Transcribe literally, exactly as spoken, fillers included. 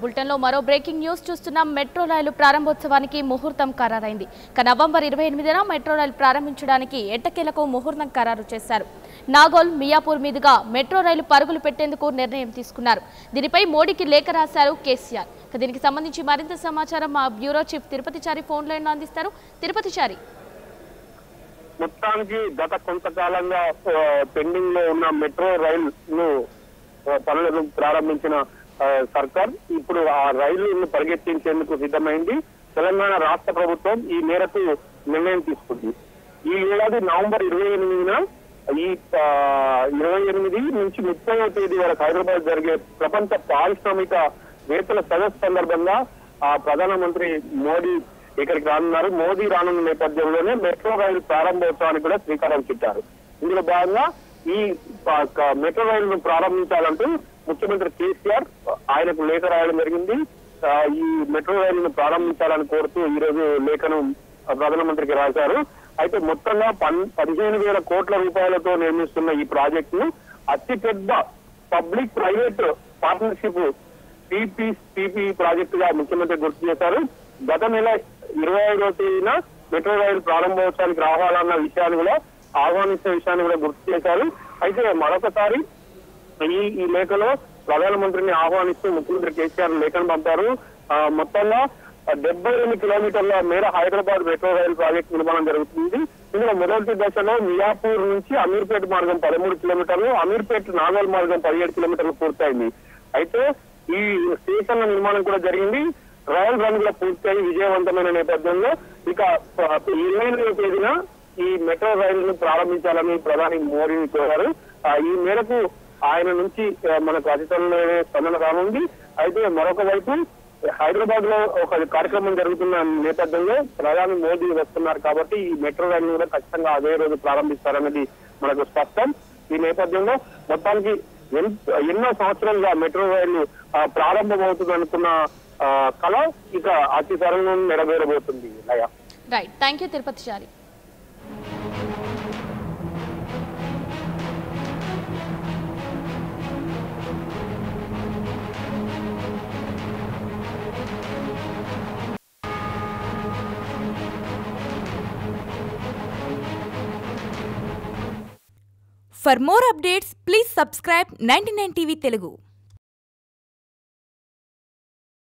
Bulletin లో మరో breaking news చూస్తున్నాం. మెట్రో రైలు ప్రారంభోత్సవానికి ముహూర్తం ఖరారైంది. నవంబర్ ఇరవై ఎనిమిదిన మెట్రో రైలు ప్రారంభించడానికి ఎట్టకేలకు ముహూర్తం ఖరారు చేశారు. నాగోల్ మియాపూర్ మీదుగా మెట్రో రైలు పరుగులు పెట్టేందుకు నిర్ణయం తీసుకున్నారు. దీనిపై మోడీకి లేఖ రాశారు కేసీఆర్. దీనికి సంబంధించి మరింత సమాచారం మా bureau chief Tirupati Chari phone line లో అందిస్తారు. తిరుపతి చారి, మొత్తానికి గత కొంతకాలంగా పెండింగ్ లో ఉన్న మెట్రో రైలు ను పనులను ప్రారంభించిన సర్కార్ ఇప్పుడు ఆ రైళ్లను పరిగెత్తించేందుకు సిద్ధమైంది. తెలంగాణ రాష్ట్ర ప్రభుత్వం ఈ మేరకు నిర్ణయం తీసుకుంది. ఈ ఏడాది నవంబర్ ఇరవై ఎనిమిదిన ఈ ఇరవై ఎనిమిది నుంచి ముప్పైవ తేదీ వరకు హైదరాబాద్ జరిగే ప్రపంచ పారిశ్రామిక వేతల సదస్సు సందర్భంగా ఆ ప్రధానమంత్రి మోడీ ఇక్కడికి రానున్నారు. మోదీ రానున్న నేపథ్యంలోనే మెట్రో రైలు ప్రారంభోత్సవానికి కూడా శ్రీకారం చుట్టారు. ఇందులో భాగంగా ఈ మెట్రో రైలును ప్రారంభించాలంటూ ముఖ్యమంత్రి కేసీఆర్ ఆయనకు లేఖ రాయడం జరిగింది. ఈ మెట్రో రైలును ప్రారంభించాలని కోరుతూ ఈ రోజు లేఖను ప్రధానమంత్రికి రాశారు. అయితే మొత్తంగా పన్ పదిహేను వేల కోట్ల రూపాయలతో నిర్మిస్తున్న ఈ ప్రాజెక్టును అతిపెద్ద పబ్లిక్ ప్రైవేట్ పార్ట్నర్షిప్ పీపీపీపీ ప్రాజెక్టుగా ముఖ్యమంత్రి గుర్తు చేశారు. గత నెల ఇరవై ఐదో తేదీన మెట్రో రైలు ప్రారంభోత్సవానికి రావాలన్న విషయాన్ని కూడా ఆహ్వానించిన విషయాన్ని కూడా గుర్తు చేశారు. అయితే మరొకసారి ఈ ఈ లేఖలో ప్రధానమంత్రిని ఆహ్వానిస్తూ ముఖ్యమంత్రి కేసీఆర్ లేఖను పంపారు. మొత్తంగా డెబ్బై రెండు కిలోమీటర్ల మేర హైదరాబాద్ మెట్రో రైలు ప్రాజెక్టు నిర్మాణం జరుగుతుంది. ఇందులో మొదటి దశలో మియాపూర్ నుంచి అమీర్పేట మార్గం పదమూడు కిలోమీటర్లు, అమీర్పేట నాగోల్ మార్గం పదిహేడు కిలోమీటర్లు పూర్తయింది. అయితే ఈ స్టేషన్ల నిర్మాణం కూడా జరిగింది. రాయల్ రన్ కూడా పూర్తయి విజయవంతమైన నేపథ్యంలో ఇక ఇరవై ఎనిమిదవ తేదీన ఈ మెట్రో రైలును ప్రారంభించాలని ప్రధాని మోడీని కోరారు. ఈ మేరకు ఆయన నుంచి మనకు అధికారుల స్పందన రానుంది. అయితే మరొక వైపు హైదరాబాద్ లో ఒక కార్యక్రమం జరుగుతున్న నేపథ్యంలో ప్రధాని మోడీ వస్తున్నారు కాబట్టి ఈ మెట్రో రైలును కూడా ఖచ్చితంగా అదే రోజు ప్రారంభిస్తారన్నది మనకు స్పష్టం. ఈ నేపథ్యంలో మొత్తానికి ఎన్నో సంవత్సరాలుగా మెట్రో రైలు ప్రారంభమవుతుంది అనుకున్న కళ ఇక అతి త్వరలో నెరవేరబోతుంది. Right, thank you Tirupati Chari. For more updates, please subscribe ninety-nine T V Telugu.